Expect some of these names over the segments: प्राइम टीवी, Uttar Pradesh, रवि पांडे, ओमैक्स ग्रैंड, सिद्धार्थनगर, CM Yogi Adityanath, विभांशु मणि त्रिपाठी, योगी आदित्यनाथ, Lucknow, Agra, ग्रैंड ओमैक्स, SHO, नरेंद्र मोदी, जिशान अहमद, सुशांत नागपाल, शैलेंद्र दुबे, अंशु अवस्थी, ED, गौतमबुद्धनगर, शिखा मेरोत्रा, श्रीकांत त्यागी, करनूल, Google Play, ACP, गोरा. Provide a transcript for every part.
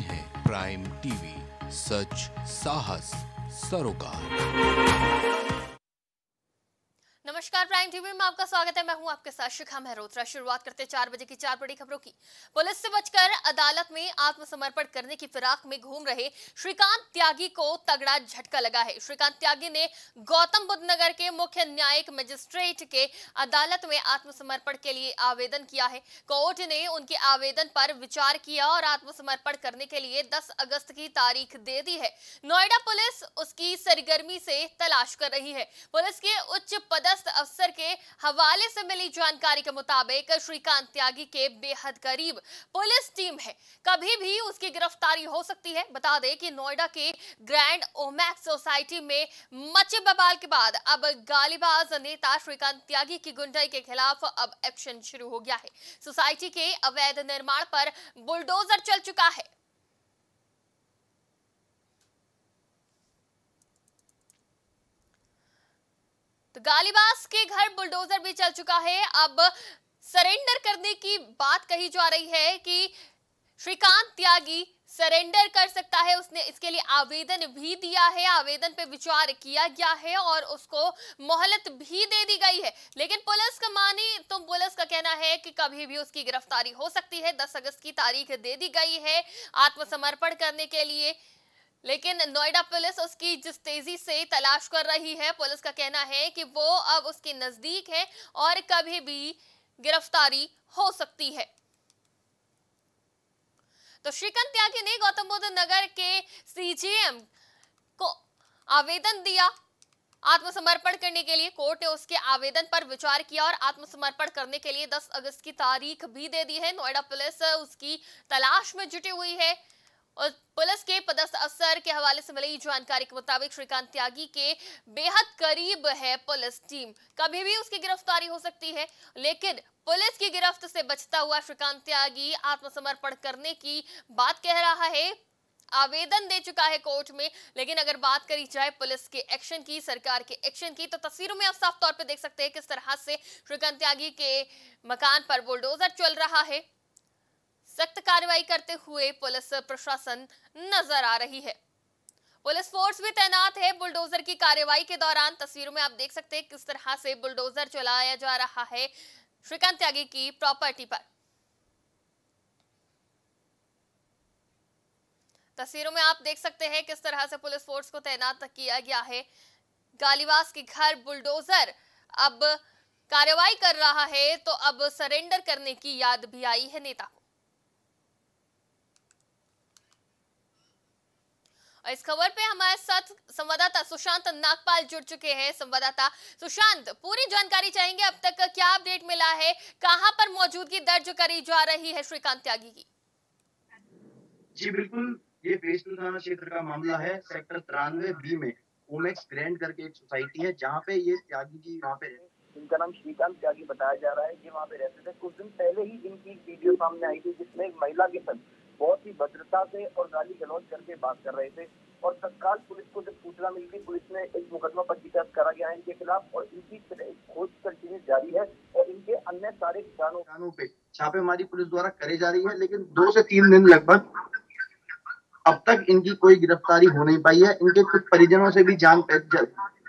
है प्राइम टीवी, सच साहस सरोकार। नमस्कार, प्राइम टीवी में आपका स्वागत है। मैं हूं आपके साथ शिखा मेरोत्रा। शुरुआत करते 4 बजे की 4 बड़ी खबरों की। पुलिस से बचकर अदालत में आत्मसमर्पण करने की फिराक में घूम रहे श्रीकांत त्यागी को तगड़ा झटका लगा है। श्रीकांत त्यागी ने गौतमबुद्धनगर के मुख्य न्यायिक मजिस्ट्रेट के अदालत में आत्मसमर्पण के लिए आवेदन किया है। कोर्ट ने उनके आवेदन पर विचार किया और आत्मसमर्पण करने के लिए 10 अगस्त की तारीख दे दी है। नोएडा पुलिस उसकी सरगर्मी से तलाश कर रही है। पुलिस के उच्च पदस्थ अफसर के हवाले से मिली जानकारी के मुताबिक श्रीकांत त्यागी के बेहद करीब पुलिस टीम है, कभी भी उसकी गिरफ्तारी हो सकती है। बता दें कि नोएडा के ग्रैंड ओमैक्स सोसाइटी में मचे बवाल के बाद अब गालीबाज नेता श्रीकांत त्यागी की गुंडाई के खिलाफ अब एक्शन शुरू हो गया है। सोसाइटी के अवैध निर्माण पर बुलडोजर चल चुका है। तो गालीबास के घर बुलडोजर भी चल चुका है। अब सरेंडर करने की बात कही जा रही है कि श्रीकांत त्यागी सरेंडर कर सकता है। उसने इसके लिए आवेदन भी दिया है, आवेदन पे विचार किया गया है और उसको मोहलत भी दे दी गई है। लेकिन पुलिस का कहना है कि कभी भी उसकी गिरफ्तारी हो सकती है। 10 अगस्त की तारीख दे दी गई है आत्मसमर्पण करने के लिए, लेकिन नोएडा पुलिस उसकी जिस तेजी से तलाश कर रही है, पुलिस का कहना है कि वो अब उसके नजदीक है और कभी भी गिरफ्तारी हो सकती है। तो श्रीकांत त्यागी ने गौतमबुद्धनगर के सीजीएम को आवेदन दिया आत्मसमर्पण करने के लिए। कोर्ट ने उसके आवेदन पर विचार किया और आत्मसमर्पण करने के लिए 10 अगस्त की तारीख भी दे दी है। नोएडा पुलिस उसकी तलाश में जुटी हुई है और पुलिस के पदस्थ अफसर के हवाले से मिली जानकारी के मुताबिक श्रीकांत त्यागी के बेहद करीब है पुलिस टीम, कभी भी उसकी गिरफ्तारी हो सकती है। लेकिन पुलिस की गिरफ्त से बचता हुआ श्रीकांत त्यागी आत्मसमर्पण करने की बात कह रहा है, आवेदन दे चुका है कोर्ट में। लेकिन अगर बात करी जाए पुलिस के एक्शन की, सरकार के एक्शन की, तो तस्वीरों में आप साफ तौर पर देख सकते हैं किस तरह से श्रीकांत त्यागी के मकान पर बुलडोजर चल रहा है। सख्त कार्रवाई करते हुए पुलिस प्रशासन नजर आ रही है। पुलिस फोर्स भी तैनात है। बुलडोजर की कार्रवाई के दौरान तस्वीरों में आप देख सकते हैं किस तरह से बुलडोजर चलाया जा रहा है श्रीकांत त्यागी की प्रॉपर्टी पर। तस्वीरों में आप देख सकते हैं किस तरह से पुलिस फोर्स को तैनात किया गया है। गालीवास के घर बुलडोजर अब कार्रवाई कर रहा है, तो अब सरेंडर करने की याद भी आई है नेता को। और इस खबर पे हमारे साथ संवाददाता सुशांत नागपाल जुड़ चुके हैं। संवाददाता सुशांत, पूरी जानकारी चाहेंगे, अब तक क्या अपडेट मिला है, कहां पर मौजूदगी दर्ज करी जा रही है श्रीकांत त्यागी की? जी बिल्कुल, ये बेसपुर थाना क्षेत्र का मामला है। सेक्टर 93B में ओमेक्स ग्रैंड करके एक सोसाइटी है जहाँ पे ये त्यागी जी वहाँ पे, इनका नाम श्रीकांत त्यागी बताया जा रहा है, ये वहाँ पे रहते थे। कुछ दिन पहले ही इनकी वीडियो सामने आई थी जिसमें एक महिला के साथ बहुत ही भद्रता से और गाली गलौज करके बात कर रहे थे और तत्काल पुलिस को जब सूचना मिल गई, पुलिस ने एक मुकदमा पंजीकृत करा गया है इनके खिलाफ और इनकी खोज कंटिन्यू जारी है और इनके अन्य सारे ठिकानों पे छापेमारी पुलिस द्वारा करी जा रही है। लेकिन 2 से 3 दिन लगभग अब तक इनकी कोई गिरफ्तारी हो नहीं पाई है। इनके कुछ परिजनों से भी जांच की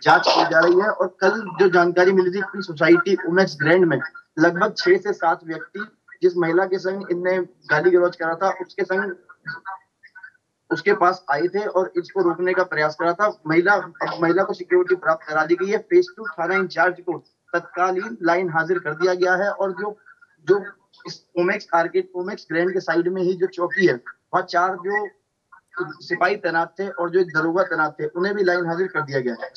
जा रही है और कल जो जानकारी मिली थी सोसाइटी ओमेक्स ग्रैंड में लगभग 6 से 7 व्यक्ति, जिस महिला के संग इनने गाली गलौज करा था, उसके संग उसके पास आए थे और इसको रोकने का प्रयास करा था। महिला को सिक्योरिटी प्राप्त करा दी गई है। फेस 2 थाना इंचार्ज को तत्कालीन लाइन हाजिर कर दिया गया है और जो इस ओमेक्स आर्केड ओमेक्स ग्रैंड के साइड में ही जो चौकी है वहाँ 4 जो सिपाही तैनात थे और जो एक दरोगा तैनात थे उन्हें भी लाइन हाजिर कर दिया गया है।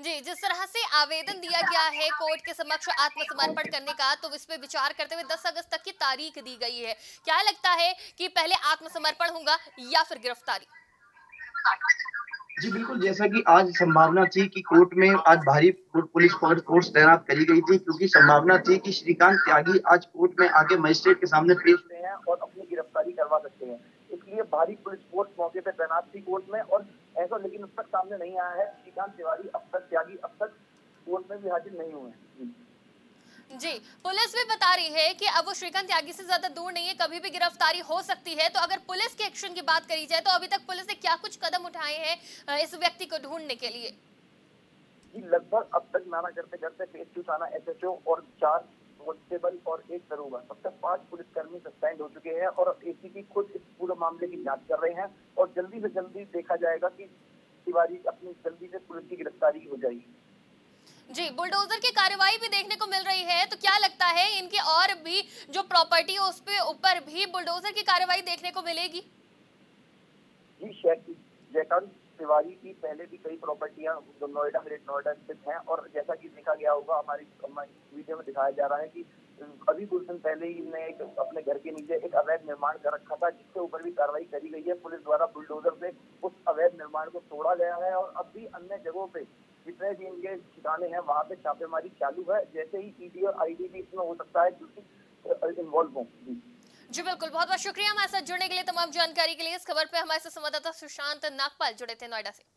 जी, जिस तरह से आवेदन दिया गया है कोर्ट के समक्ष आत्मसमर्पण करने का, तो इस पे विचार करते हुए 10 अगस्त तक की तारीख दी गई है। क्या लगता है कि पहले आत्मसमर्पण होगा या फिर गिरफ्तारी? जी बिल्कुल, जैसा कि आज संभावना थी कि कोर्ट में आज भारी पुलिस फोर्स तैनात करी गई थी, क्योंकि संभावना थी कि श्रीकांत त्यागी आज कोर्ट में आके मजिस्ट्रेट के सामने पेश हुए हैं और अपनी गिरफ्तारी करवा सकते हैं, इसलिए भारी पुलिस फोर्स मौके पर तैनात थी कोर्ट में और ऐसा, लेकिन अब तक सामने नहीं आया है श्रीकांत त्यागी अब तक कोर्ट में भी हाजिर नहीं हुए हैं। जी, पुलिस भी बता रही है कि अब वो श्रीकांत त्यागी से ज्यादा दूर नहीं है, कभी भी गिरफ्तारी हो सकती है। तो अगर पुलिस के एक्शन की बात करी जाए तो अभी तक पुलिस ने क्या कुछ कदम उठाए हैं इस व्यक्ति को ढूंढने के लिए? लगभग अब तक नाना करते करते फेस टू थाना SHO और 4 कांस्टेबल और 1 दरोगा, अब तक 5 पुलिसकर्मी सस्पेंड हो चुके हैं और ACP खुद इस पूरे मामले की जांच कर रहे हैं और जल्दी से जल्दी देखा जाएगा कि तिवारी अपनी जल्दी से पुलिस की गिरफ्तारी हो जाएगी। जी, बुलडोजर की कार्रवाई भी देखने को मिल रही है, तो क्या लगता है इनके और भी जो प्रॉपर्टी है उसके ऊपर भी बुलडोजर की कार्रवाई देखने को मिलेगी? जी, जयकांत तिवारी की पहले भी कई प्रॉपर्टियां जो नोएडा ग्रेट नोएडा स्थित हैं और जैसा कि देखा गया होगा हमारी वीडियो में दिखाया जा रहा है कि अभी कुछ दिन पहले ही इन्हें अपने घर के नीचे एक अवैध निर्माण कर रखा था, जिसके ऊपर भी कार्रवाई करी गई है। पुलिस द्वारा बुलडोजर से उस अवैध निर्माण को तोड़ा गया है और अब भी अन्य जगहों पे जितने भी इनके ठिकाने हैं वहाँ पे छापेमारी चालू है। जैसे ही ED और ID भी इसमें हो सकता है क्योंकि इन्वॉल्व हों। जी बिल्कुल, बहुत बहुत शुक्रिया हमारे साथ जुड़ने के लिए। तमाम जानकारी के लिए इस खबर पे हमारे साथ संवाददाता सुशांत नागपाल जुड़े थे नोएडा से।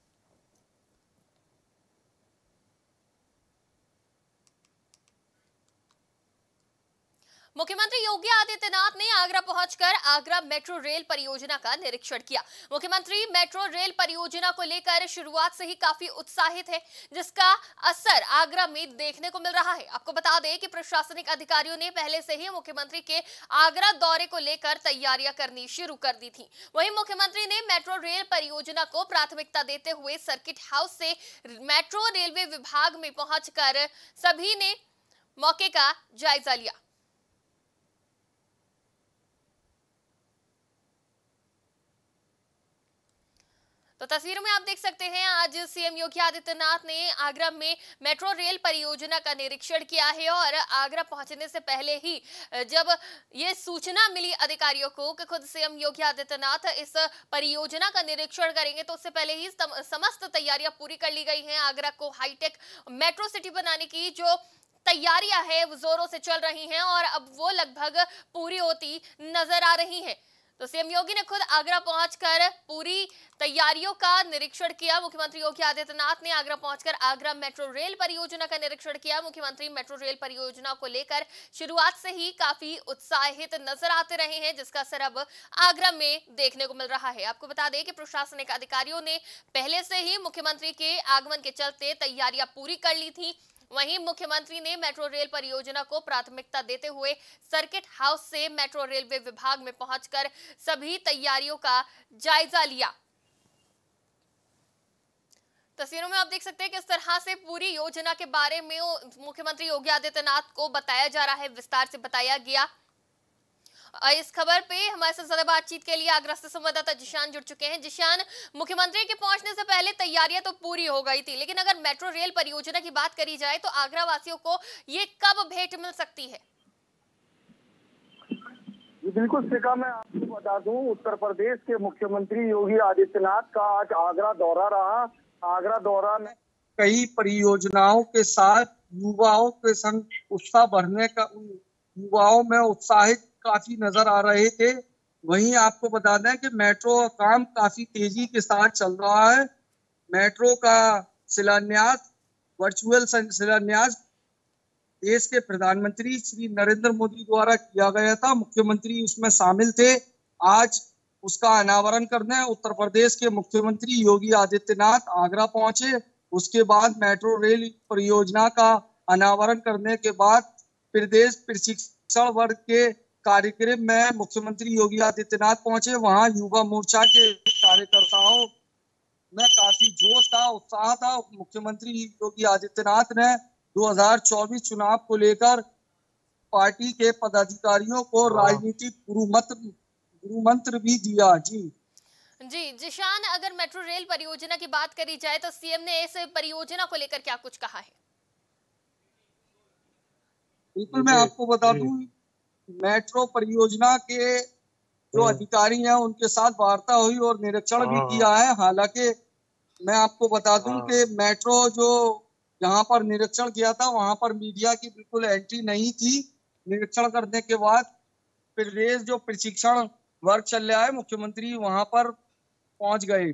मुख्यमंत्री योगी आदित्यनाथ ने आगरा पहुंचकर आगरा मेट्रो रेल परियोजना का निरीक्षण किया। मुख्यमंत्री मेट्रो रेल परियोजना को लेकर शुरुआत से ही काफी उत्साहित है, जिसका असर आगरा में देखने को मिल रहा है। आपको बता दें कि प्रशासनिक अधिकारियों ने पहले से ही मुख्यमंत्री के आगरा दौरे को लेकर तैयारियां करनी शुरू कर दी थी। वहीं मुख्यमंत्री ने मेट्रो रेल परियोजना को प्राथमिकता देते हुए सर्किट हाउस से मेट्रो रेलवे विभाग में पहुंचकर सभी ने मौके का जायजा लिया। तो तस्वीरों में आप देख सकते हैं आज CM योगी आदित्यनाथ ने आगरा में मेट्रो रेल परियोजना का निरीक्षण किया है और आगरा पहुंचने से पहले ही जब ये सूचना मिली अधिकारियों को कि खुद CM योगी आदित्यनाथ इस परियोजना का निरीक्षण करेंगे, तो उससे पहले ही समस्त तैयारियां पूरी कर ली गई हैं। आगरा को हाईटेक मेट्रो सिटी बनाने की जो तैयारियां है वो जोरों से चल रही हैं और अब वो लगभग पूरी होती नजर आ रही हैं। तो CM योगी ने खुद आगरा पहुंचकर पूरी तैयारियों का निरीक्षण किया। मुख्यमंत्री योगी आदित्यनाथ ने आगरा पहुंचकर आगरा मेट्रो रेल परियोजना का निरीक्षण किया। मुख्यमंत्री मेट्रो रेल परियोजना को लेकर शुरुआत से ही काफी उत्साहित नजर आते रहे हैं, जिसका असर अब आगरा में देखने को मिल रहा है। आपको बता दें कि प्रशासनिक अधिकारियों ने पहले से ही मुख्यमंत्री के आगमन के चलते तैयारियां पूरी कर ली थी। वहीं मुख्यमंत्री ने मेट्रो रेल परियोजना को प्राथमिकता देते हुए सर्किट हाउस से मेट्रो रेलवे विभाग में पहुंचकर सभी तैयारियों का जायजा लिया। तस्वीरों में आप देख सकते हैं किस तरह से पूरी योजना के बारे में मुख्यमंत्री योगी आदित्यनाथ को बताया जा रहा है, विस्तार से बताया गया। इस खबर पे हमारे साथ ज्यादा बातचीत के लिए आगरा से संवाददाता जिशान जुड़ चुके हैं। जिशान, मुख्यमंत्री के पहुंचने से पहले तैयारियां तो पूरी हो गई थी, लेकिन अगर मेट्रो रेल परियोजना की बात करी जाए तो आगरा वासियों को ये कब भेंट मिल सकती है? बिल्कुल शिखा, मैं आपको बता दूं उत्तर प्रदेश के मुख्यमंत्री योगी आदित्यनाथ का आज आगरा दौरा रहा। आगरा दौरा में कई परियोजनाओं के साथ युवाओं के संग उत्साह बढ़ने का, युवाओं में उत्साहित काफी नजर आ रहे थे। वहीं आपको बता दें कि मेट्रो का काम काफी तेजी के साथ चल रहा है। मेट्रो का शिलान्यास, वर्चुअल शिलान्यास देश के प्रधानमंत्री श्री नरेंद्र मोदी द्वारा किया गया था। मुख्यमंत्री उसमें शामिल थे। आज उसका अनावरण करने उत्तर प्रदेश के मुख्यमंत्री योगी आदित्यनाथ आगरा पहुंचे। उसके बाद मेट्रो रेल परियोजना का अनावरण करने के बाद प्रदेश प्रशिक्षण वर्ग के कार्यक्रम में मुख्यमंत्री योगी आदित्यनाथ पहुंचे। वहां युवा मोर्चा के कार्यकर्ताओं में काफी जोश था, उत्साह था। मुख्यमंत्री योगी आदित्यनाथ ने 2024 चुनाव को लेकर पार्टी के पदाधिकारियों को राजनीतिक गुरुमंत्र भी दिया। जी जिशान, अगर मेट्रो रेल परियोजना की बात करी जाए तो CM ने इस परियोजना को लेकर क्या कुछ कहा है? बिल्कुल, मैं आपको बता दूं मेट्रो परियोजना के जो अधिकारी हैं उनके साथ वार्ता हुई और निरीक्षण भी किया है। हालांकि मैं आपको बता दूं कि मेट्रो जो जहां पर निरीक्षण किया था वहां पर मीडिया की बिल्कुल एंट्री नहीं थी। निरीक्षण करने के बाद प्रदेश जो प्रशिक्षण वर्ग चल रहा है मुख्यमंत्री वहां पर पहुंच गए।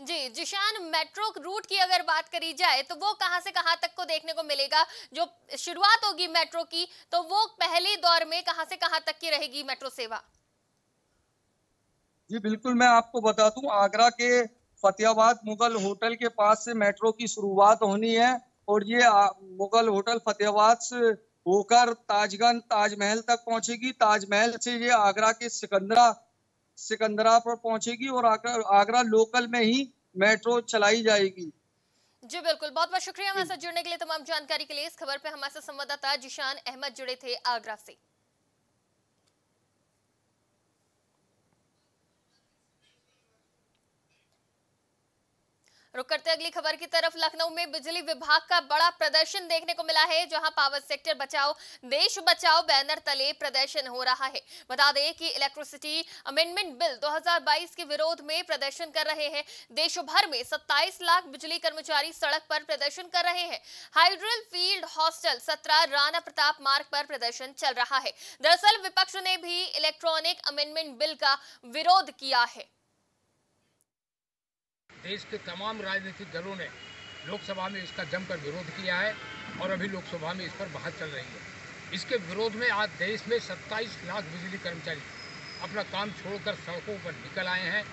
जी जिशान, मेट्रो रूट की अगर बात करी जाए तो वो कहां से कहां तक को देखने को मिलेगा? जो शुरुआत होगी मेट्रो की तो वो पहले दौर में कहां से कहां तक की रहेगी मेट्रो सेवा? जी बिल्कुल, मैं आपको बता दूं आगरा के फतेहाबाद मुगल होटल के पास से मेट्रो की शुरुआत होनी है और ये मुगल होटल फतेहाबाद से होकर ताजगंज ताजमहल तक पहुंचेगी। ताजमहल से ये आगरा के सिकंदरा पर पहुंचेगी और आगरा लोकल में ही मेट्रो चलाई जाएगी। जी बिल्कुल, बहुत बहुत शुक्रिया हमारे साथ जुड़ने के लिए। तमाम जानकारी के लिए इस खबर पे हमारे साथ संवाददाता जिशान अहमद जुड़े थे आगरा से। रुक करते अगली खबर की तरफ। लखनऊ में बिजली विभाग का बड़ा प्रदर्शन देखने को मिला है, जहां पावर सेक्टर बचाओ देश बचाओ बैनर तले प्रदर्शन हो रहा है। बता दें कि इलेक्ट्रिसिटी अमेंडमेंट बिल 2022 के विरोध में प्रदर्शन कर रहे हैं। देश भर में 27 लाख बिजली कर्मचारी सड़क पर प्रदर्शन कर रहे हैं। Hydel field hostel 17 Rana Pratap Marg पर प्रदर्शन चल रहा है। दरअसल विपक्ष ने भी इलेक्ट्रॉनिक अमेंडमेंट बिल का विरोध किया है। देश के तमाम राजनीतिक दलों ने लोकसभा में इसका जमकर विरोध किया है और अभी लोकसभा में इस पर बहस चल रही है। इसके विरोध में आज देश में 27 लाख बिजली कर्मचारी अपना काम छोड़कर सड़कों पर निकल आए हैं।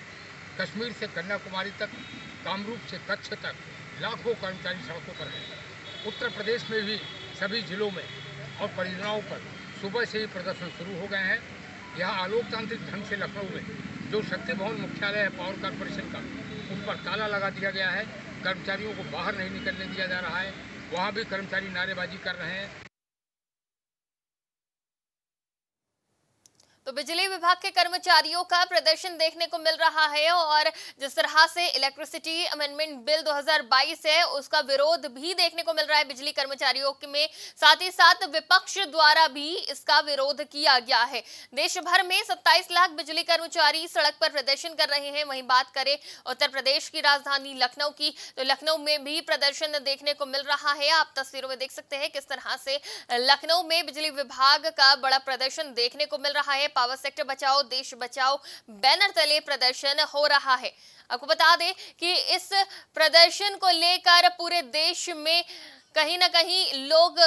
कश्मीर से कन्याकुमारी तक, कामरूप से कच्छ तक लाखों कर्मचारी सड़कों पर हैं। उत्तर प्रदेश में भी सभी जिलों में और परियोजनाओं पर सुबह से ही प्रदर्शन शुरू हो गए हैं। यहाँ आलोकतांत्रिक ढंग से लखनऊ में जो शक्ति भवन मुख्यालय है पावर कॉरपोरेशन का, उन पर ताला लगा दिया गया है। कर्मचारियों को बाहर नहीं निकलने दिया जा रहा है। वहां भी कर्मचारी नारेबाजी कर रहे हैं। तो बिजली विभाग के कर्मचारियों का प्रदर्शन देखने को मिल रहा है और जिस तरह से इलेक्ट्रिसिटी अमेंडमेंट बिल 2022 है उसका विरोध भी देखने को मिल रहा है बिजली कर्मचारियों में, साथ ही साथ विपक्ष द्वारा भी इसका विरोध किया गया है। देश भर में 27 लाख बिजली कर्मचारी सड़क पर प्रदर्शन कर रहे हैं। वहीं बात करें उत्तर प्रदेश की राजधानी लखनऊ की, तो लखनऊ में भी प्रदर्शन देखने को मिल रहा है। आप तस्वीरों में देख सकते हैं किस तरह से लखनऊ में बिजली विभाग का बड़ा प्रदर्शन देखने को मिल रहा है। पावर सेक्टर बचाओ देश बचाओ बैनर तले प्रदर्शन हो रहा है। आपको बता दें कि इस प्रदर्शन को लेकर पूरे देश में कहीं ना कहीं लोग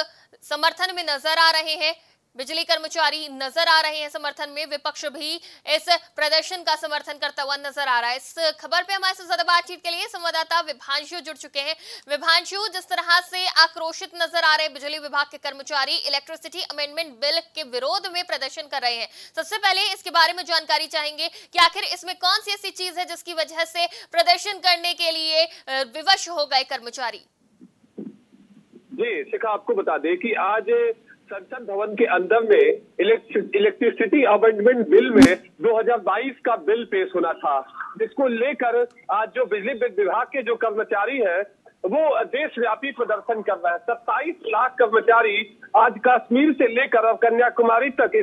समर्थन में नजर आ रहे हैं। बिजली कर्मचारी नजर आ रहे हैं समर्थन में, विपक्ष भी इस प्रदर्शन का समर्थन करता हुआ नजर आ रहा है। इस खबर पे हमारे साथ ज्यादा बातचीत के लिए संवाददाता विभांशु जुड़ चुके हैं। विभांशु, जिस तरह से आक्रोशित नजर आ रहे बिजली विभाग के कर्मचारी इलेक्ट्रिसिटी अमेंडमेंट बिल के विरोध में प्रदर्शन कर रहे हैं, सबसे पहले इसके बारे में जानकारी चाहेंगे कि आखिर इसमें कौन सी ऐसी चीज है जिसकी वजह से प्रदर्शन करने के लिए विवश हो गए कर्मचारी? जी शिखा, आपको बता दें कि आज संसद भवन के अंदर में इलेक्ट्रिसिटी अमेंडमेंट बिल में 2022 का बिल पेश होना था, जिसको लेकर आज जो बिजली विभाग के जो कर्मचारी है वो देशव्यापी प्रदर्शन कर रहा है। 27 लाख कर्मचारी आज कश्मीर से लेकर और कन्याकुमारी तक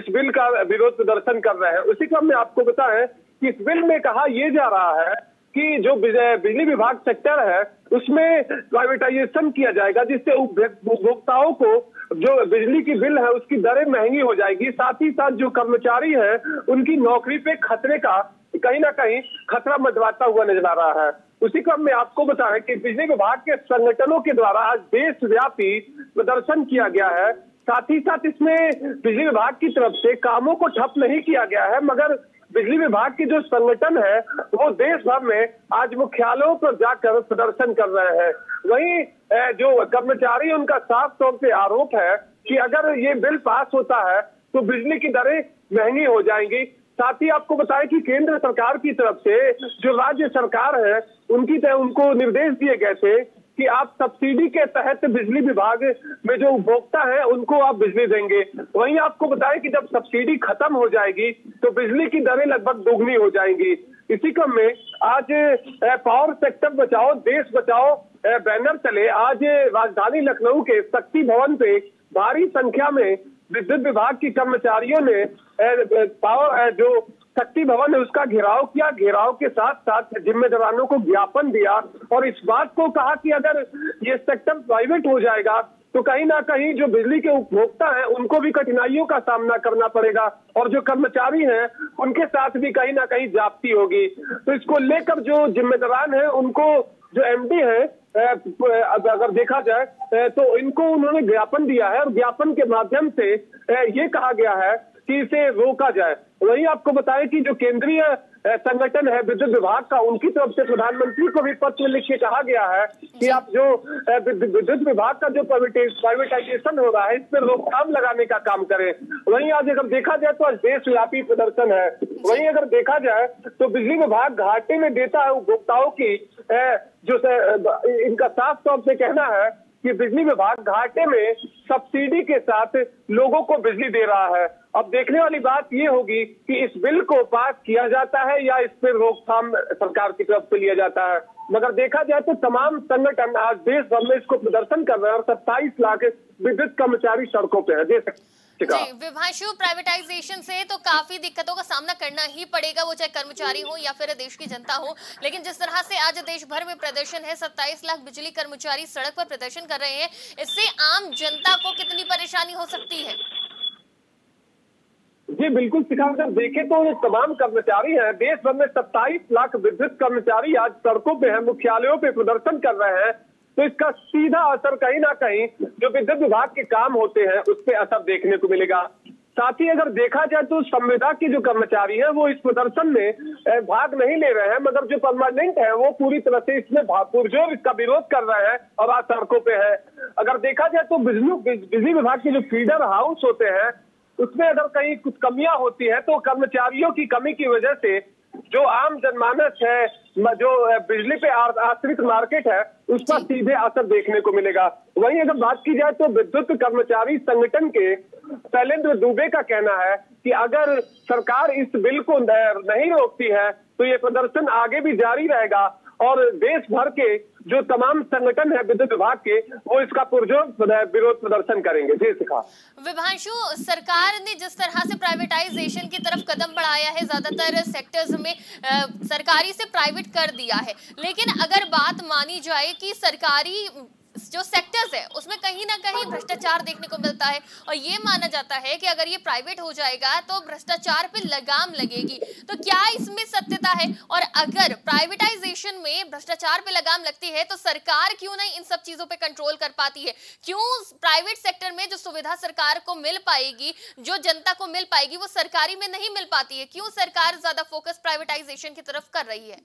इस बिल का विरोध प्रदर्शन कर रहे हैं। उसी क्रम में आपको बताएं कि इस बिल में कहा यह जा रहा है कि जो बिजली विभाग सेक्टर है उसमें प्राइवेटाइजेशन किया जाएगा, जिससे उपभोक्ताओं को जो बिजली की बिल है उसकी दरें महंगी हो जाएगी। साथ ही साथ जो कर्मचारी है उनकी नौकरी पे खतरे का कहीं ना कहीं खतरा मंडराता हुआ नजर आ रहा है। उसी क्रम में आपको बताएं कि बिजली विभाग के संगठनों के द्वारा आज देशव्यापी प्रदर्शन किया गया है। साथ ही साथ इसमें बिजली विभाग की तरफ से कामों को ठप नहीं किया गया है, मगर बिजली विभाग के जो संगठन है वो देश भर में आज मुख्यालयों पर जाकर प्रदर्शन कर रहे हैं। वहीं जो कर्मचारी उनका साफ तौर पे आरोप है कि अगर ये बिल पास होता है तो बिजली की दरें महंगी हो जाएंगी। साथ ही आपको बताएं कि केंद्र सरकार की तरफ से जो राज्य सरकार है उनको निर्देश दिए गए थे कि आप सब्सिडी के तहत बिजली विभाग में जो उपभोक्ता है उनको आप बिजली देंगे। वहीं आपको बताएं कि जब सब्सिडी खत्म हो जाएगी तो बिजली की दरें लगभग दोगुनी हो जाएंगी। इसी क्रम में आज पावर सेक्टर बचाओ देश बचाओ बैनर तले आज राजधानी लखनऊ के शक्ति भवन पे भारी संख्या में विद्युत विभाग के कर्मचारियों ने पावर जो शक्ति भवन है उसका घेराव किया। घेराव के साथ साथ जिम्मेदारों को ज्ञापन दिया और इस बात को कहा कि अगर ये सेक्टर प्राइवेट हो जाएगा तो कहीं ना कहीं जो बिजली के उपभोक्ता हैं उनको भी कठिनाइयों का सामना करना पड़ेगा और जो कर्मचारी हैं उनके साथ भी कहीं ना कहीं जाप्ती होगी। तो इसको लेकर जो जिम्मेदार हैं उनको, जो एमडी है अगर देखा जाए तो इनको उन्होंने ज्ञापन दिया है और ज्ञापन के माध्यम से ये कहा गया है कि इसे रोका जाए। वहीं आपको बताएं कि जो केंद्रीय संगठन है विद्युत विभाग का, उनकी तरफ से प्रधानमंत्री को भी पत्र लिख के कहा गया है कि आप जो विद्युत विभाग का जो प्राइवेटाइजेशन हो रहा है इस पर रोकथाम लगाने का काम करें। वहीं आज अगर देखा जाए तो आज देशव्यापी प्रदर्शन है। वहीं अगर देखा जाए तो बिजली विभाग घाटे में देता है उपभोक्ताओं की, जो इनका साफ तौर से कहना है कि बिजली विभाग घाटे में सब्सिडी के साथ लोगों को बिजली दे रहा है। अब देखने वाली बात ये होगी कि इस बिल को पास किया जाता है या इस पर रोकथाम सरकार की तरफ से लिया जाता है। मगर देखा जाए तो तमाम संगठन आज देश भर में इसको प्रदर्शन कर रहे हैं और 27 लाख विद्युत कर्मचारी सड़कों पे है। विभांशु, प्राइवेटाइजेशन से तो काफी दिक्कतों का सामना करना ही पड़ेगा, वो चाहे कर्मचारी हो या फिर देश की जनता हो, लेकिन जिस तरह से आज देश भर में प्रदर्शन है, 27 लाख बिजली कर्मचारी सड़क पर प्रदर्शन कर रहे हैं, इससे आम जनता को कितनी परेशानी हो सकती है? जी बिल्कुल शिखा, अगर देखें तो ये तमाम कर्मचारी हैं, देश भर में 27 लाख विद्युत कर्मचारी आज सड़कों पे हैं, मुख्यालयों पे प्रदर्शन कर रहे हैं। तो इसका सीधा असर कहीं ना कहीं जो विद्युत विभाग के काम होते हैं उस पे असर देखने को मिलेगा। साथ ही अगर देखा जाए तो संविदा के जो कर्मचारी हैं वो इस प्रदर्शन में भाग नहीं ले रहे हैं, मगर जो परमानेंट है वो पूरी तरह से इसमें पुरजोर इसका विरोध कर रहे हैं और आज सड़कों पे है। अगर देखा जाए तो बिजली विभाग के जो फीडर हाउस होते हैं उसमें अगर कहीं कुछ कमियां होती है तो कर्मचारियों की कमी की वजह से जो आम जनमानस है, जो बिजली पे आश्रित मार्केट है, उस पर सीधे असर देखने को मिलेगा। वहीं अगर बात की जाए तो विद्युत कर्मचारी संगठन के शैलेंद्र दुबे का कहना है कि अगर सरकार इस बिल को नहीं रोकती है तो ये प्रदर्शन आगे भी जारी रहेगा और देश भर के जो तमाम संगठन है विद्युत विभाग के वो इसका पुरजोर विरोध प्रदर्शन करेंगे। जी शिखा, विभांशु, सरकार ने जिस तरह से प्राइवेटाइजेशन की तरफ कदम बढ़ाया है, ज्यादातर सेक्टर्स में सरकारी से प्राइवेट कर दिया है, लेकिन अगर बात मानी जाए कि सरकारी जो सेक्टर्स है उसमें कहीं ना कहीं भ्रष्टाचार देखने को मिलता है और ये माना जाता है कि अगर ये प्राइवेट हो जाएगा तो भ्रष्टाचार पे लगाम लगेगी, तो क्या इसमें सत्यता है? और अगर प्राइवेटाइजेशन में भ्रष्टाचार पे लगाम लगती है तो सरकार क्यों नहीं इन सब चीजों पे कंट्रोल कर पाती है? क्यों प्राइवेट सेक्टर में जो सुविधा सरकार को मिल पाएगी, जो जनता को मिल पाएगी, वो सरकारी में नहीं मिल पाती है? क्यों सरकार ज्यादा फोकस प्राइवेटाइजेशन की तरफ कर रही है?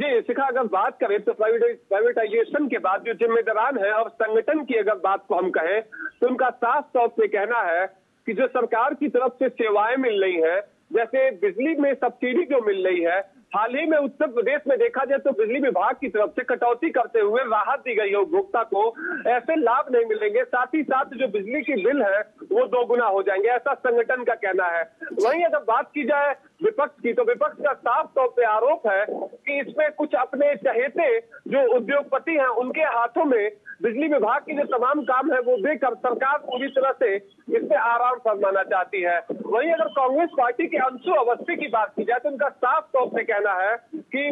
जी शिखा, अगर बात करें तो प्राइवेटाइजेशन के बाद जो जिम्मेदारान है और संगठन की अगर बात को हम कहें तो उनका साफ तौर पे कहना है कि जो सरकार की तरफ से सेवाएं मिल रही हैं, जैसे बिजली में सब्सिडी जो मिल रही है, हाल ही में उत्तर प्रदेश में देखा जाए तो बिजली विभाग की तरफ से कटौती करते हुए राहत दी गई है उपभोक्ता को, ऐसे लाभ नहीं मिलेंगे, साथ ही साथ जो बिजली की बिल है वो दोगुना हो जाएंगे, ऐसा संगठन का कहना है। वहीं अगर बात की जाए विपक्ष की तो विपक्ष का साफ तौर पे आरोप है कि इसमें कुछ अपने चहेते जो उद्योगपति हैं उनके हाथों में बिजली विभाग की जो तमाम काम है वो देकर सरकार पूरी तरह से इसमें आराम फरमाना चाहती है। वहीं अगर कांग्रेस पार्टी के अंशु अवस्थी की बात की जाए तो उनका साफ तौर पे कहना है कि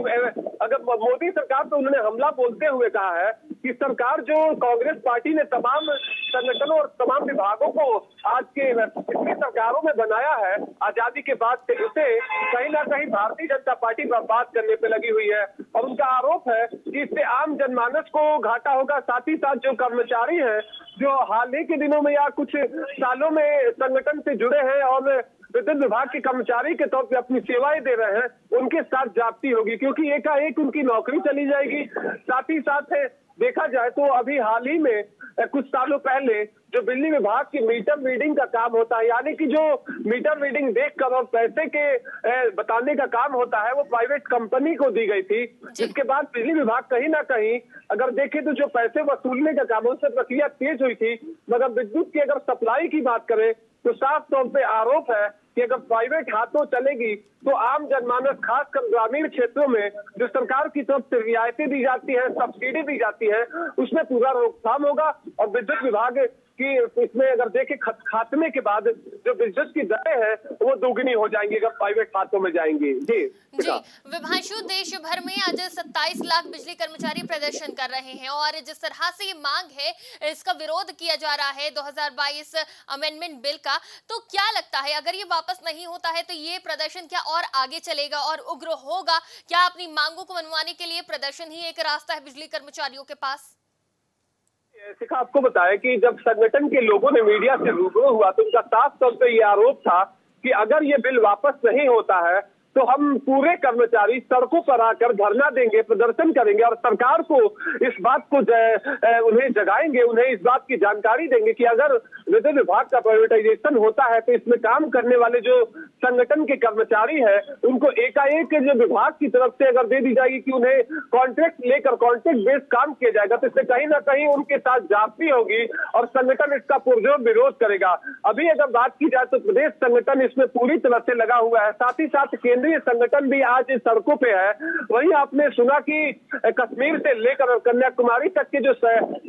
अगर मोदी सरकार पर उन्होंने हमला बोलते हुए कहा है कि सरकार जो कांग्रेस पार्टी ने तमाम संगठनों और तमाम विभागों को आज के पिछली सरकारों में बनाया है आजादी के बाद से, उसे कहीं ना कहीं भारतीय जनता पार्टी बर्बाद करने पे लगी हुई है और उनका आरोप है कि इससे आम जनमानस को घाटा होगा। साथ ही साथ जो कर्मचारी हैं जो हाल ही के दिनों में या कुछ सालों में संगठन से जुड़े हैं और विद्युत विभाग के कर्मचारी के तौर पे अपनी सेवाएं दे रहे हैं, उनके साथ जाप्ती होगी क्योंकि एकाएक उनकी नौकरी चली जाएगी। साथ ही साथ देखा जाए तो अभी हाल ही में कुछ सालों पहले जो बिजली विभाग की मीटर रीडिंग का काम होता है, यानी कि जो मीटर रीडिंग देखकर और पैसे के बताने का काम होता है, वो प्राइवेट कंपनी को दी गई थी, जिसके बाद बिजली विभाग कहीं ना कहीं अगर देखें तो जो पैसे वसूलने का काम, उससे प्रक्रिया तेज हुई थी। मगर विद्युत की अगर सप्लाई की बात करें तो साफ तौर पे आरोप है कि अगर प्राइवेट हाथों चलेगी तो आम जनमानस, खासकर ग्रामीण क्षेत्रों में जो सरकार की तरफ से रियायतें दी जाती है, सब्सिडी दी जाती है, उसमें पूरा रोकथाम होगा और विद्युत विभाग कि इसमें अगर देखें खात्मे के बाद जो बिजनेस की दरें हैं वो दोगुनी हो जाएंगी अगर प्राइवेट खातों में जाएंगी। जी विभांशु, देश भर में आज 27 लाख बिजली कर्मचारी प्रदर्शन कर रहे हैं और जिस तरह से ये मांग है इसका विरोध किया जा रहा है 2022 अमेंडमेंट बिल का, तो क्या लगता है अगर ये वापस नहीं होता है तो ये प्रदर्शन क्या और आगे चलेगा और उग्र होगा? क्या अपनी मांगों को मनवाने के लिए प्रदर्शन ही एक रास्ता है बिजली कर्मचारियों के पास? शिखा, आपको बताया कि जब संगठन के लोगों ने मीडिया से रूबरू हुआ तो उनका साफ तौर पर ये आरोप था कि अगर ये बिल वापस नहीं होता है तो हम पूरे कर्मचारी सड़कों पर आकर धरना देंगे, प्रदर्शन करेंगे और सरकार को इस बात को उन्हें जगाएंगे, उन्हें इस बात की जानकारी देंगे कि अगर विद्युत विभाग का प्राइवेटाइजेशन होता है तो इसमें काम करने वाले जो संगठन के कर्मचारी हैं उनको एकाएक जो विभाग की तरफ से अगर दे दी जाएगी कि उन्हें कॉन्ट्रैक्ट लेकर कॉन्ट्रैक्ट बेस्ड काम किया जाएगा तो इससे कहीं ना कहीं उनके साथ जाफी होगी और संगठन इसका पुरजोर विरोध करेगा। अभी अगर बात की जाए तो प्रदेश संगठन इसमें पूरी तरह से लगा हुआ है, साथ ही साथ केंद्रीय संगठन भी आज सड़कों पे है। वहीं आपने सुना कि कश्मीर से लेकर कन्याकुमारी तक के जो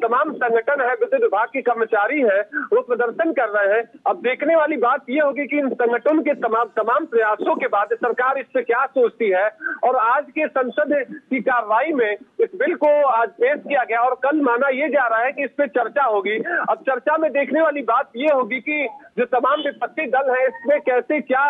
तमाम संगठन है विद्युत विभाग के कर्मचारी है वो प्रदर्शन कर रहे हैं। अब देखने वाली बात ये होगी कि इन संगठन के तमाम प्रयासों के बाद सरकार इससे क्या सोचती है और आज के संसद की कार्रवाई में इस बिल को आज पेश किया गया और कल माना ये जा रहा है कि इस पर चर्चा होगी। अब चर्चा में देखने वाली बात ये होगी कि जो तमाम विपक्षी दल है इसमें कैसे क्या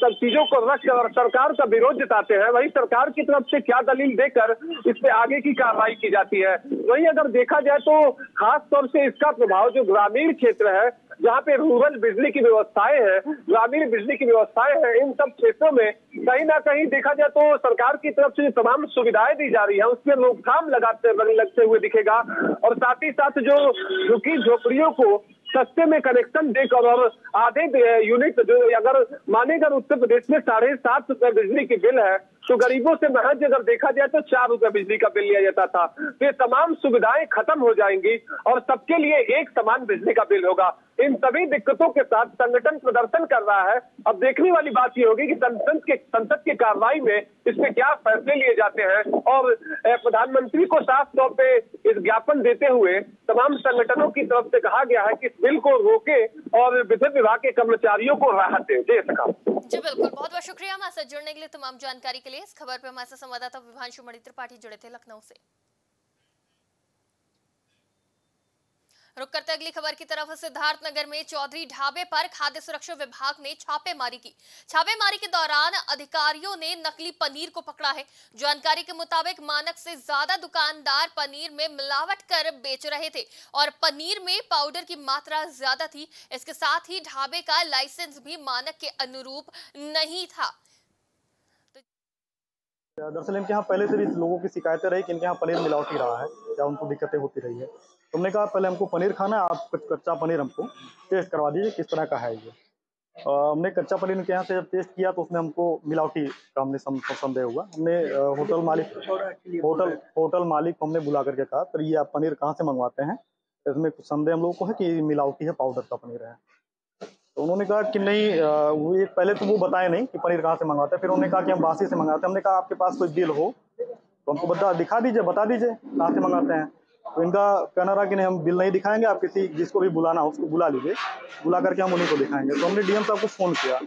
सब चीजों को रखकर सरकार का विरोध जताते हैं, वही सरकार की तरफ से क्या दलील देकर इस पे आगे की कार्रवाई की जाती है। वहीं अगर देखा जाए तो खास तौर से इसका प्रभाव जो ग्रामीण क्षेत्र है जहाँ पे रूरल बिजली की व्यवस्थाएं हैं, ग्रामीण बिजली की व्यवस्थाएं हैं, इन सब क्षेत्रों में कहीं ना कहीं देखा जाए तो सरकार की तरफ से जो तमाम सुविधाएं दी जा रही है उसमें रोकथाम लगते हुए दिखेगा और साथ ही साथ जो झुकी झोपड़ियों को सस्ते में कनेक्शन देकर और आधे यूनिट जो अगर माने अगर उत्तर प्रदेश में 7.5 रुपए बिजली की बिल है तो गरीबों से महज अगर देखा जाए तो 4 रुपए बिजली का बिल लिया जाता था, तो ये तमाम सुविधाएं खत्म हो जाएंगी और सबके लिए एक समान बिजली का बिल होगा। इन सभी दिक्कतों के साथ संगठन प्रदर्शन कर रहा है। अब देखने वाली बात ये होगी कि संसद की कार्रवाई में इसमें क्या फैसले लिए जाते हैं और प्रधानमंत्री को साफ तौर पे इस ज्ञापन देते हुए तमाम संगठनों की तरफ से कहा गया है कि इस बिल को रोके और विद्युत विभाग के कर्मचारियों को राहत दे सका। जी बिल्कुल, बहुत बहुत शुक्रिया हमारे साथ जुड़ने के लिए। तमाम जानकारी के लिए इस खबर पर हमारे साथ संवाददाता विभांशु मणि त्रिपाठी जुड़े थे लखनऊ से। रुक करते अगली खबर की तरफ। सिद्धार्थनगर में चौधरी ढाबे पर खाद्य सुरक्षा विभाग ने छापेमारी के दौरान अधिकारियों ने नकली पनीर को पकड़ा है। जानकारी के मुताबिक मानक से ज्यादा दुकानदार पनीर में मिलावट कर बेच रहे थे और पनीर में पाउडर की मात्रा ज्यादा थी। इसके साथ ही ढाबे का लाइसेंस भी मानक के अनुरूप नहीं था। दरअसल इनके यहाँ पहले से भी लोगों की शिकायतें रही कि इनके यहाँ पनीर मिलावटी रहा है या उनको दिक्कतें होती रही है। तुमने कहा पहले हमको पनीर खाना है, आप कुछ कच्चा पनीर हमको टेस्ट करवा दीजिए किस तरह का है ये। हमने कच्चा पनीर इनके यहाँ से जब टेस्ट किया तो उसमें हमको मिलावटी का हमने संदेह हुआ। हमने होटल मालिक को हमने बुला करके कहा तो ये आप पनीर कहाँ से मंगवाते हैं, इसमें कुछ संदेह हम लोगों को है कि मिलावटी है, पाउडर का पनीर है। तो उन्होंने कहा कि नहीं, वो पहले तो वो बताए नहीं कि पनीर कहाँ से मंगवाते हैं। फिर उन्होंने कहा कि हम बासी से मंगाते हैं। हमने कहा आपके पास कोई बिल हो तो हमको बता दीजिए कहाँ से मंगाते हैं। तो इनका कहना रहा कि नहीं, हम बिल नहीं दिखाएंगे, आप किसी जिसको भी बुलाना हो उसको बुला लीजिए, बुला करके हम उन्हीं को दिखाएंगे। तो हमने डीएम साहब को फ़ोन किया,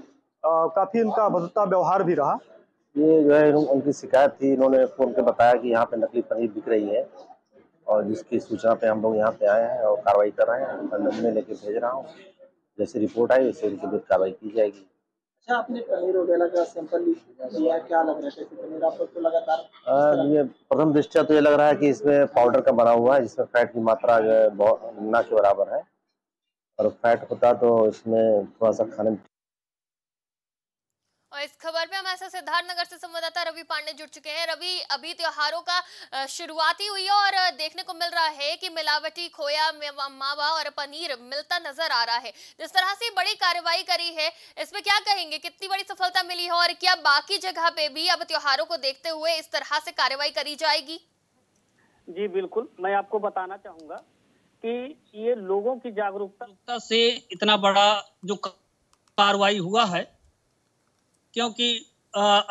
काफ़ी इनका अभद्रता व्यवहार भी रहा। ये जो है उनकी शिकायत थी, इन्होंने फ़ोन कर बताया कि यहाँ पर नकली पनीर बिक रही है और जिसकी सूचना पर हम लोग यहाँ पर आए हैं और कार्रवाई कर रहे हैं। पंद्रह में लेके भेज रहा हूँ, जैसे रिपोर्ट आई वैसे उनके विरुद्ध कार्रवाई की जाएगी। अच्छा, आपने पनीर वगैरह का सैंपल लिया, क्या लग रहा है पनीर आपको? तो लगातार ये प्रथम दृष्टया तो ये लग रहा है कि इसमें पाउडर का बना हुआ है जिसमें फैट की मात्रा जो है बहुत ना के बराबर है और फैट होता तो इसमें थोड़ा सा खाने। और इस खबर पे हमारे साथ सिद्धार्थनगर से संवाददाता रवि पांडे जुड़ चुके हैं। रवि, अभी त्योहारों का शुरुआती हुई है और देखने को मिल रहा है कि मिलावटी खोया, मावा और पनीर मिलता नजर आ रहा है। जिस तरह से बड़ी कार्रवाई करी है इसमें क्या कहेंगे, कितनी बड़ी सफलता मिली है और क्या बाकी जगह पे भी अब त्योहारों को देखते हुए इस तरह से कार्रवाई करी जाएगी? जी बिल्कुल, मैं आपको बताना चाहूंगा कि ये लोगों की जागरूकता से इतना बड़ा जो कार्रवाई हुआ है क्योंकि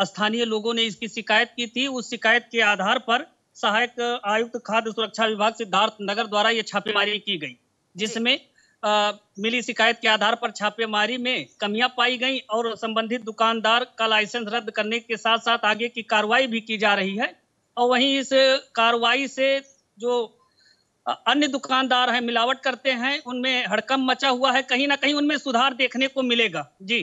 स्थानीय लोगों ने इसकी शिकायत की थी। उस शिकायत के आधार पर सहायक आयुक्त खाद्य सुरक्षा विभाग सिद्धार्थनगर द्वारा ये छापेमारी की गई जिसमें मिली शिकायत के आधार पर छापेमारी में कमियां पाई गईं और संबंधित दुकानदार का लाइसेंस रद्द करने के साथ साथ आगे की कार्रवाई भी की जा रही है। और वहीं इस कार्रवाई से जो अन्य दुकानदार हैं, मिलावट करते हैं, उनमें हड़कंप मचा हुआ है, कहीं ना कहीं उनमें सुधार देखने को मिलेगा। जी,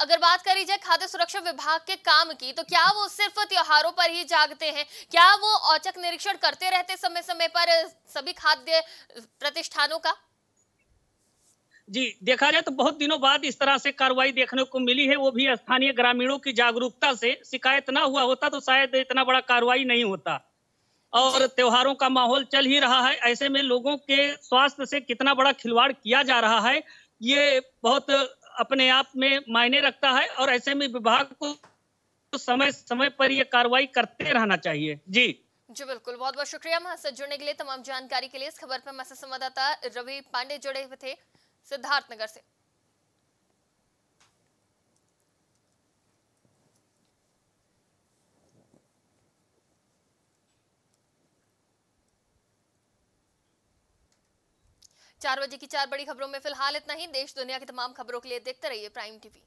अगर बात करी जाए खाद्य सुरक्षा विभाग के काम की, तो क्या वो सिर्फ त्योहारों पर ही जागते हैं? क्या वो औचक निरीक्षण करते रहते समय समय पर सभी खाद्य प्रतिष्ठानों का? जी, देखा जाए तो बहुत दिनों बाद इस तरह से कार्रवाई देखने को मिली है, वो भी स्थानीय ग्रामीणों की जागरूकता से। शिकायत ना हुआ होता तो शायद इतना बड़ा कार्रवाई नहीं होता, और त्योहारों का माहौल चल ही रहा है, ऐसे में लोगों के स्वास्थ्य से कितना बड़ा खिलवाड़ किया जा रहा है, ये बहुत अपने आप में मायने रखता है, और ऐसे में विभाग को समय समय पर यह कार्रवाई करते रहना चाहिए। जी बिल्कुल, बहुत बहुत शुक्रिया हमारे साथ जुड़ने के लिए। तमाम जानकारी के लिए इस खबर पर हमारे साथ संवाददाता रवि पांडे जुड़े हुए थे सिद्धार्थनगर से। चार बजे की चार बड़ी खबरों में फिलहाल इतना ही। देश दुनिया की तमाम खबरों के लिए देखते रहिए प्राइम टीवी।